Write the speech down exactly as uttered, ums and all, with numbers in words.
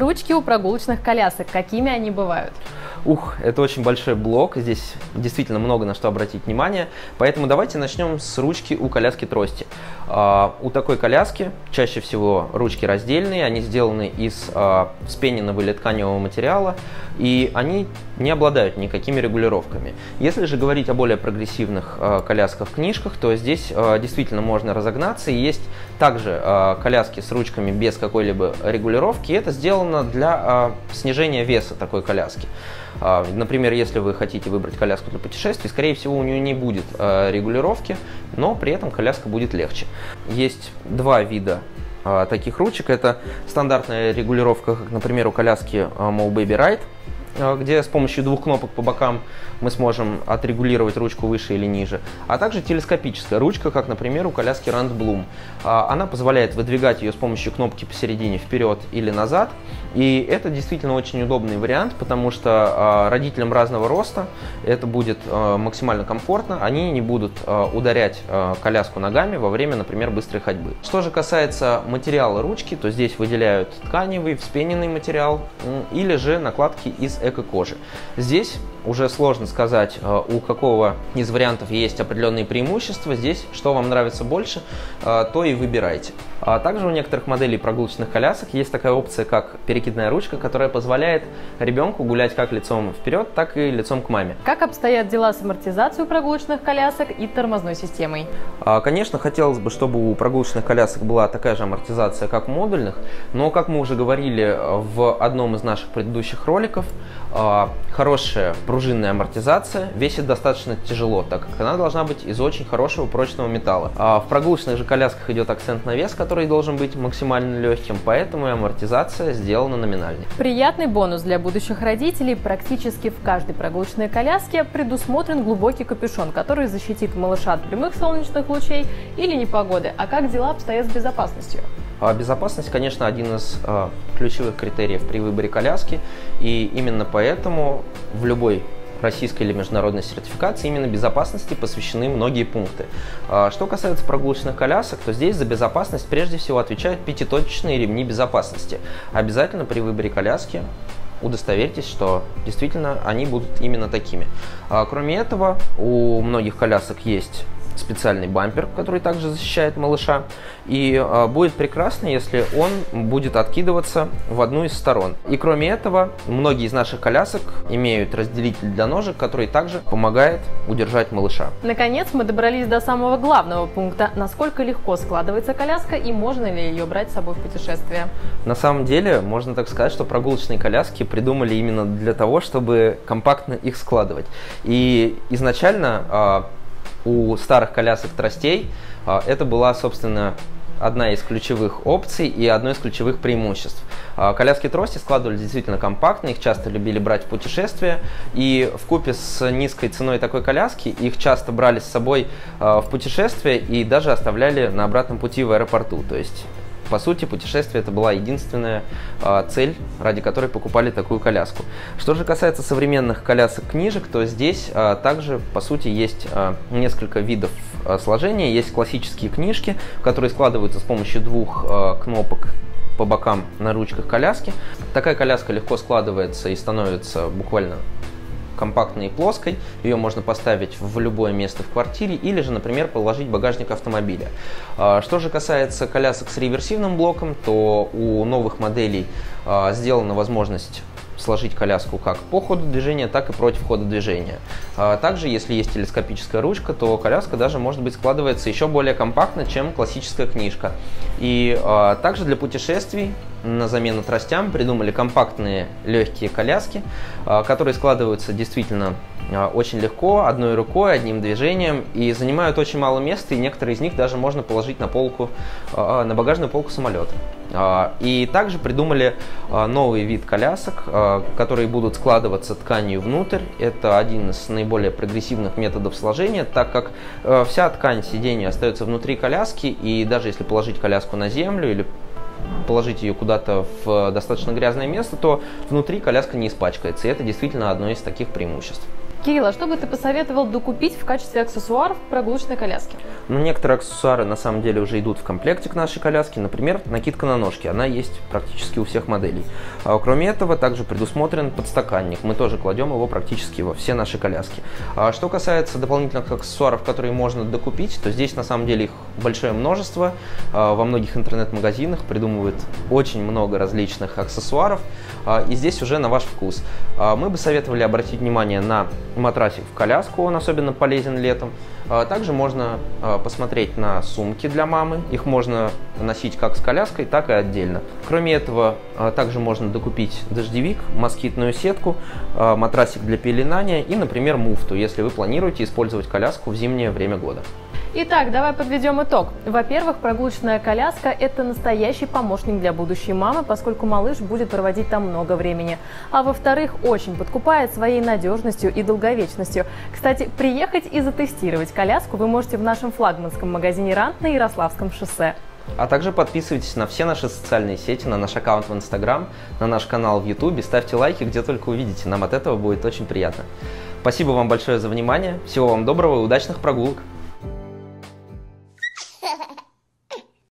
ручки у прогулочных колясок, какими они бывают? Ух, это очень большой блок, здесь действительно много на что обратить внимание, поэтому давайте начнем с ручки у коляски трости. А, у такой коляски чаще всего ручки раздельные, они сделаны из а, вспененного или тканевого материала, и они не обладают никакими регулировками. Если же говорить о более прогрессивных а, колясках-книжках, то здесь а, действительно можно разогнаться, и есть также а, коляски с ручками без какой-либо регулировки, и это сделано для а, снижения веса такой коляски. Например, если вы хотите выбрать коляску для путешествий, скорее всего, у нее не будет регулировки, но при этом коляска будет легче. Есть два вида таких ручек. Это стандартная регулировка, как, например, у коляски MowBaby Ride, где с помощью двух кнопок по бокам мы сможем отрегулировать ручку выше или ниже. А также телескопическая ручка, как, например, у коляски Rand Bloom. Она позволяет выдвигать ее с помощью кнопки посередине вперед или назад. И это действительно очень удобный вариант, потому что э, родителям разного роста это будет э, максимально комфортно. Они не будут э, ударять э, коляску ногами во время, например, быстрой ходьбы. Что же касается материала ручки, то здесь выделяют тканевый, вспененный материал или же накладки из эко-кожи. Здесь уже сложно сказать, э, у какого из вариантов есть определенные преимущества. Здесь, что вам нравится больше, э, то и выбирайте. А также у некоторых моделей прогулочных колясок есть такая опция, как перекрытие. Перекидная ручка, которая позволяет ребенку гулять как лицом вперед, так и лицом к маме. Как обстоят дела с амортизацией у прогулочных колясок и тормозной системой? Конечно, хотелось бы, чтобы у прогулочных колясок была такая же амортизация, как у модульных, но, как мы уже говорили в одном из наших предыдущих роликов, хорошая пружинная амортизация весит достаточно тяжело, так как она должна быть из очень хорошего прочного металла. В прогулочных же колясках идет акцент на вес, который должен быть максимально легким, поэтому и амортизация сделана номинальный. Приятный бонус для будущих родителей. Практически в каждой прогулочной коляске предусмотрен глубокий капюшон, который защитит малыша от прямых солнечных лучей или непогоды. А как дела обстоят с безопасностью? Безопасность, конечно, один из э, ключевых критериев при выборе коляски. И именно поэтому в любой российской или международной сертификации именно безопасности посвящены многие пункты. Что касается прогулочных колясок, то здесь за безопасность прежде всего отвечают пятиточечные ремни безопасности. Обязательно при выборе коляски удостоверьтесь, что действительно они будут именно такими. Кроме этого, у многих колясок есть специальный бампер, который также защищает малыша, и а, будет прекрасно, если он будет откидываться в одну из сторон. И кроме этого, многие из наших колясок имеют разделитель для ножек, который также помогает удержать малыша. Наконец, мы добрались до самого главного пункта: насколько легко складывается коляска и можно ли ее брать с собой в путешествие. На самом деле, можно так сказать, что прогулочные коляски придумали именно для того, чтобы компактно их складывать. И изначально а, у старых колясок тростей это была, собственно, одна из ключевых опций и одно из ключевых преимуществ. Коляски трости складывались действительно компактно, их часто любили брать в путешествия, и вкупе с низкой ценой такой коляски их часто брали с собой в путешествия и даже оставляли на обратном пути в аэропорту. То есть, по сути, путешествие это была единственная а, цель, ради которой покупали такую коляску. Что же касается современных колясок-книжек, то здесь а, также, по сути, есть а, несколько видов а, сложения. Есть классические книжки, которые складываются с помощью двух а, кнопок по бокам на ручках коляски. Такая коляска легко складывается и становится буквально компактной и плоской, ее можно поставить в любое место в квартире или же, например, положить в багажник автомобиля. Что же касается колясок с реверсивным блоком, то у новых моделей сделана возможность сложить коляску как по ходу движения, так и против хода движения. Также, если есть телескопическая ручка, то коляска даже, может быть, складывается еще более компактно, чем классическая книжка. И также для путешествий на замену тростям придумали компактные легкие коляски, которые складываются действительно очень легко, одной рукой, одним движением, и занимают очень мало места, и некоторые из них даже можно положить на полку, на багажную полку самолета. И также придумали новый вид колясок, которые будут складываться тканью внутрь. Это один из наиболее прогрессивных методов сложения, так как вся ткань сиденья остается внутри коляски, и даже если положить коляску на землю или положить ее куда-то в достаточно грязное место, то внутри коляска не испачкается, и это действительно одно из таких преимуществ. Кирилл, а что бы ты посоветовал докупить в качестве аксессуаров к прогулочной коляске? Ну, некоторые аксессуары на самом деле уже идут в комплекте к нашей коляске, например, накидка на ножки, она есть практически у всех моделей. А, кроме этого, также предусмотрен подстаканник, мы тоже кладем его практически во все наши коляски. А, что касается дополнительных аксессуаров, которые можно докупить, то здесь на самом деле их большое множество, а, во многих интернет-магазинах придумывают очень много различных аксессуаров, а, и здесь уже на ваш вкус. А, мы бы советовали обратить внимание на матрасик в коляску, он особенно полезен летом. Также можно посмотреть на сумки для мамы, их можно носить как с коляской, так и отдельно. Кроме этого, также можно докупить дождевик, москитную сетку, матрасик для пеленания и, например, муфту, если вы планируете использовать коляску в зимнее время года. Итак, давай подведем итог. Во-первых, прогулочная коляска – это настоящий помощник для будущей мамы, поскольку малыш будет проводить там много времени. А во-вторых, очень подкупает своей надежностью и долговечностью. Кстати, приехать и затестировать коляску вы можете в нашем флагманском магазине «Рант» на Ярославском шоссе. А также подписывайтесь на все наши социальные сети, на наш аккаунт в Инстаграм, на наш канал в Ютубе, ставьте лайки, где только увидите. Нам от этого будет очень приятно. Спасибо вам большое за внимание, всего вам доброго и удачных прогулок!